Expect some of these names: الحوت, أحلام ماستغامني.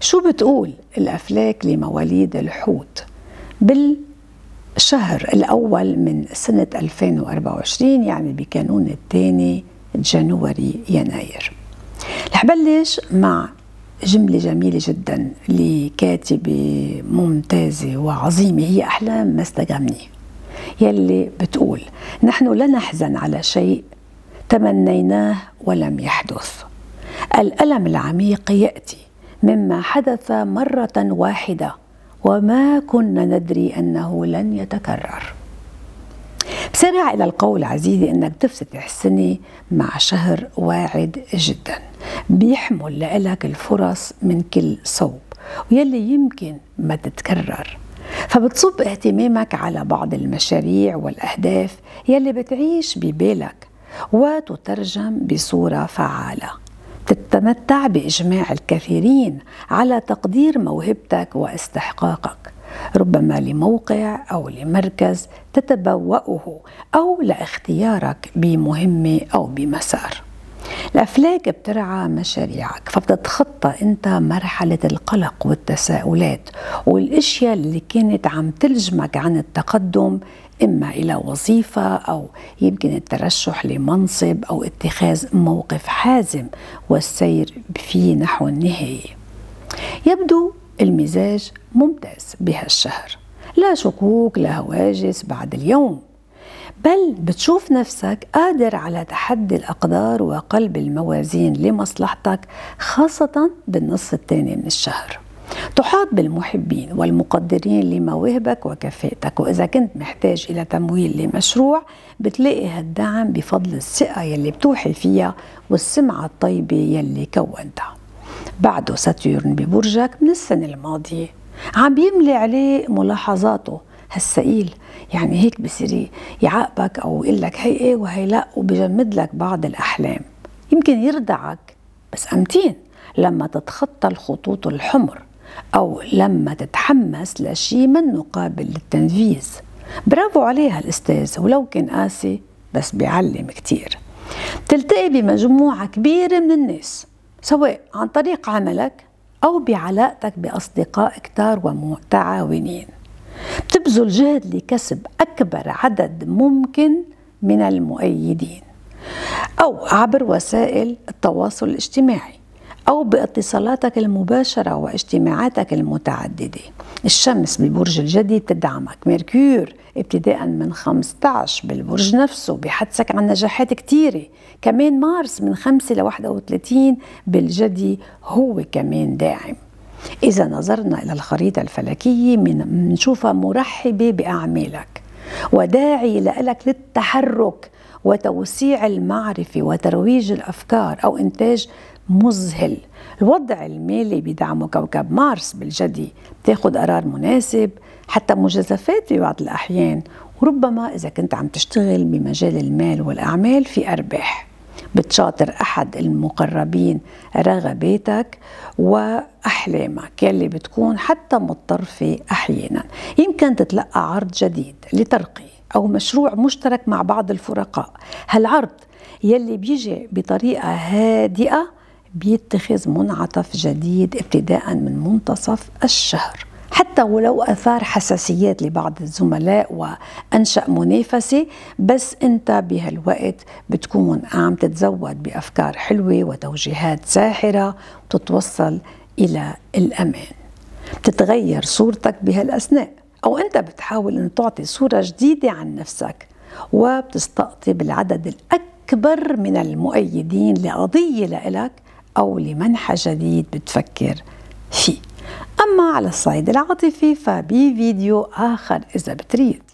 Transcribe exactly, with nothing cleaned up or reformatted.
شو بتقول الأفلاك لمواليد الحوت بالشهر الأول من سنة ألفين وأربعة وعشرين، يعني بكانون الثاني جانوري يناير. رح بلش مع جملة جميلة جدا لكاتبة ممتازة وعظيمة هي أحلام ماستغامني، يلي بتقول: نحن لا نحزن على شيء تمنيناه ولم يحدث، الألم العميق يأتي مما حدث مرة واحدة وما كنا ندري أنه لن يتكرر. بسرع إلى القول عزيزي أنك تفتتح السنة مع شهر واعد جدا بيحمل لك الفرص من كل صوب ويلي يمكن ما تتكرر، فبتصب اهتمامك على بعض المشاريع والأهداف يلي بتعيش ببالك وتترجم بصورة فعالة. تتمتع بإجماع الكثيرين على تقدير موهبتك واستحقاقك، ربما لموقع أو لمركز تتبوأه أو لاختيارك بمهمة أو بمسار. الأفلاك بترعى مشاريعك، فبتتخطى أنت مرحلة القلق والتساؤلات والأشياء اللي كانت عم تلجمك عن التقدم، إما إلى وظيفة أو يمكن الترشح لمنصب أو اتخاذ موقف حازم والسير فيه نحو النهاية. يبدو المزاج ممتاز بهالشهر، لا شكوك لا هواجس بعد اليوم، بل بتشوف نفسك قادر على تحدي الأقدار وقلب الموازين لمصلحتك، خاصة بالنصف الثاني من الشهر. تحاط بالمحبين والمقدرين لمواهبك وكفاءتك، وإذا كنت محتاج إلى تمويل لمشروع بتلاقي هالدعم بفضل الثقة يلي بتوحي فيها والسمعة الطيبة يلي كونتها. بعده ساتيورن ببرجك من السنة الماضية عم بيملي عليه ملاحظاته هالسئيل، يعني هيك بصير يعاقبك او يقول لك هي ايه وهي لا، وبجمد لك بعض الاحلام. يمكن يردعك بس امتين لما تتخطى الخطوط الحمر او لما تتحمس لشيء منه قابل للتنفيذ. برافو عليها الاستاذ، ولو كان قاسي بس بيعلم كتير. تلتقي بمجموعه كبيره من الناس سواء عن طريق عملك او بعلاقتك باصدقاء كتار ومتعاونين. بتبذل جهد لكسب أكبر عدد ممكن من المؤيدين، أو عبر وسائل التواصل الاجتماعي أو باتصالاتك المباشرة واجتماعاتك المتعددة. الشمس ببرج الجدي بتدعمك، ميركور ابتداء من خمسة عشر بالبرج نفسه بحدثك عن نجاحات كتيرة، كمان مارس من خمسة ل واحد وثلاثين بالجدي هو كمان داعم. إذا نظرنا إلى الخريطة الفلكية بنشوفها مرحبة بأعمالك وداعي لك للتحرك وتوسيع المعرفة وترويج الأفكار أو إنتاج مذهل. الوضع المالي بدعمه كوكب مارس بالجدي، بتاخد قرار مناسب حتى مجازفات في بعض الأحيان، وربما إذا كنت عم تشتغل بمجال المال والأعمال في أرباح. بتشاطر أحد المقربين رغباتك وأحلامك يلي بتكون حتى متطرفة أحيانا. يمكن تتلقى عرض جديد لترقية أو مشروع مشترك مع بعض الفرقاء. هالعرض يلي بيجي بطريقة هادئة بيتخذ منعطف جديد ابتداء من منتصف الشهر، حتى ولو أثار حساسيات لبعض الزملاء وأنشأ منافسة، بس أنت بهالوقت بتكون عم تتزود بأفكار حلوة وتوجيهات ساحرة وتتوصل إلى الأمان. بتتغير صورتك بهالأثناء، أو أنت بتحاول أن تعطي صورة جديدة عن نفسك، وبتستقطب العدد الأكبر من المؤيدين لقضية لإلك أو لمنحى جديد بتفكر فيه. أما على الصعيد العاطفي فبفيديو آخر إذا بتريد.